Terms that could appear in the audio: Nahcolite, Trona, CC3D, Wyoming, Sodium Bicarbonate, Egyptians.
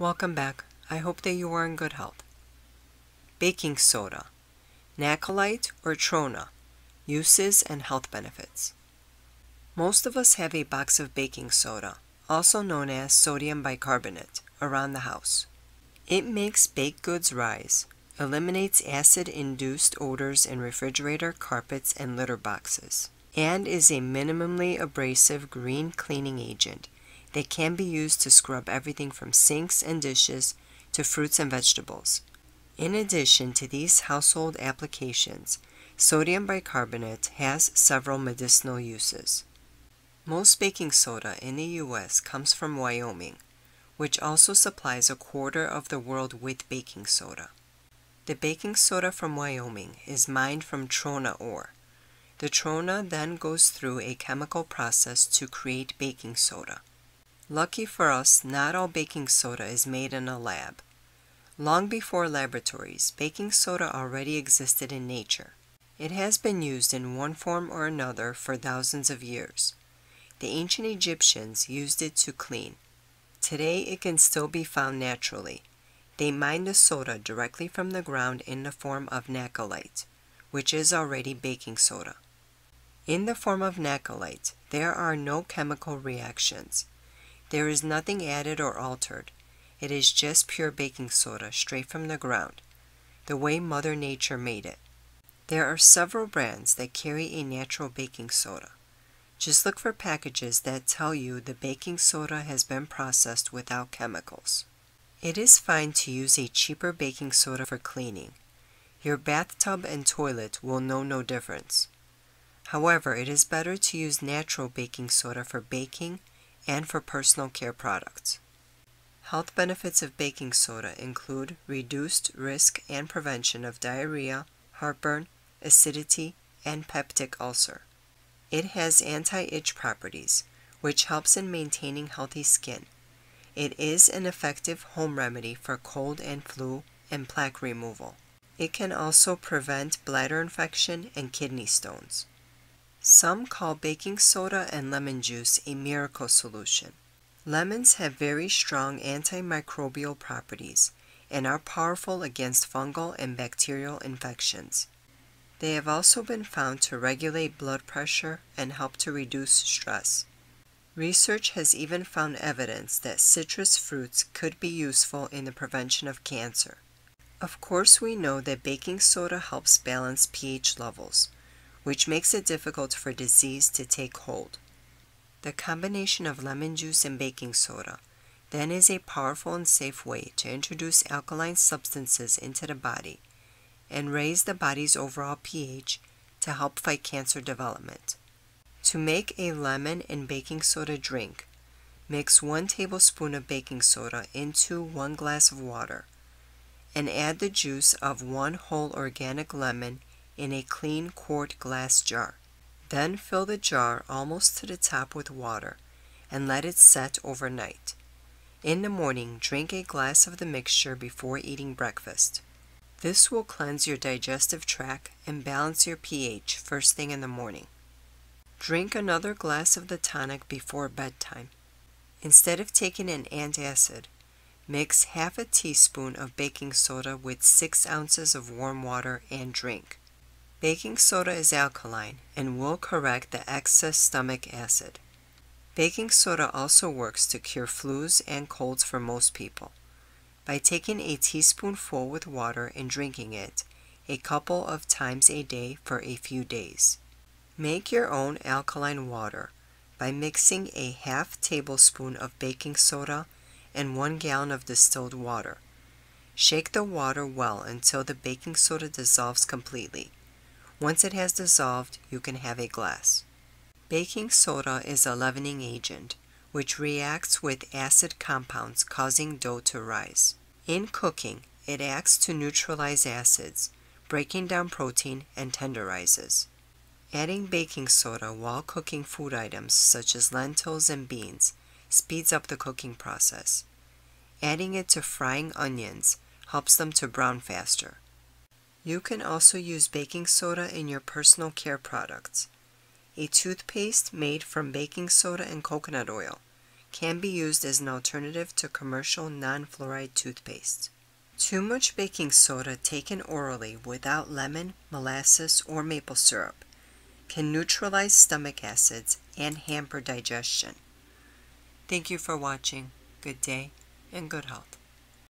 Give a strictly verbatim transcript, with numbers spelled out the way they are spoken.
Welcome back. I hope that you are in good health. Baking soda, Nahcolite or Trona, uses and health benefits. Most of us have a box of baking soda, also known as sodium bicarbonate, around the house. It makes baked goods rise, eliminates acid-induced odors in refrigerator, carpets, and litter boxes, and is a minimally abrasive green cleaning agent that can be used to scrub everything from sinks and dishes to fruits and vegetables. In addition to these household applications, sodium bicarbonate has several medicinal uses. Most baking soda in the U S comes from Wyoming, which also supplies a quarter of the world with baking soda. The baking soda from Wyoming is mined from trona ore. The trona then goes through a chemical process to create baking soda. Lucky for us, not all baking soda is made in a lab. Long before laboratories, baking soda already existed in nature. It has been used in one form or another for thousands of years. The ancient Egyptians used it to clean. Today it can still be found naturally. They mine the soda directly from the ground in the form of Nahcolite, which is already baking soda. In the form of Nahcolite, there are no chemical reactions. There is nothing added or altered. It is just pure baking soda straight from the ground, the way Mother Nature made it. There are several brands that carry a natural baking soda. Just look for packages that tell you the baking soda has been processed without chemicals. It is fine to use a cheaper baking soda for cleaning. Your bathtub and toilet will know no difference. However, it is better to use natural baking soda for baking and for personal care products. Health benefits of baking soda include reduced risk and prevention of diarrhea, heartburn, acidity, and peptic ulcer. It has anti-itch properties, which helps in maintaining healthy skin. It is an effective home remedy for cold and flu and plaque removal. It can also prevent bladder infection and kidney stones. Some call baking soda and lemon juice a miracle solution. Lemons have very strong antimicrobial properties and are powerful against fungal and bacterial infections. They have also been found to regulate blood pressure and help to reduce stress. Research has even found evidence that citrus fruits could be useful in the prevention of cancer. Of course, we know that baking soda helps balance pH levels, which makes it difficult for disease to take hold. The combination of lemon juice and baking soda then is a powerful and safe way to introduce alkaline substances into the body and raise the body's overall pH to help fight cancer development. To make a lemon and baking soda drink, mix one tablespoon of baking soda into one glass of water and add the juice of one whole organic lemon in a clean quart glass jar. Then fill the jar almost to the top with water and let it set overnight. In the morning, drink a glass of the mixture before eating breakfast. This will cleanse your digestive tract and balance your pH first thing in the morning. Drink another glass of the tonic before bedtime. Instead of taking an antacid, mix half a teaspoon of baking soda with six ounces of warm water and drink. Baking soda is alkaline and will correct the excess stomach acid. Baking soda also works to cure flus and colds for most people. By taking a teaspoonful with water and drinking it a couple of times a day for a few days. Make your own alkaline water by mixing a half tablespoon of baking soda and one gallon of distilled water. Shake the water well until the baking soda dissolves completely. Once it has dissolved, you can have a glass. Baking soda is a leavening agent, which reacts with acid compounds causing dough to rise. In cooking, it acts to neutralize acids, breaking down protein, and tenderizes. Adding baking soda while cooking food items such as lentils and beans speeds up the cooking process. Adding it to frying onions helps them to brown faster. You can also use baking soda in your personal care products. A toothpaste made from baking soda and coconut oil can be used as an alternative to commercial non-fluoride toothpaste. Too much baking soda taken orally without lemon, molasses, or maple syrup can neutralize stomach acids and hamper digestion. Thank you for watching. Good day and good health.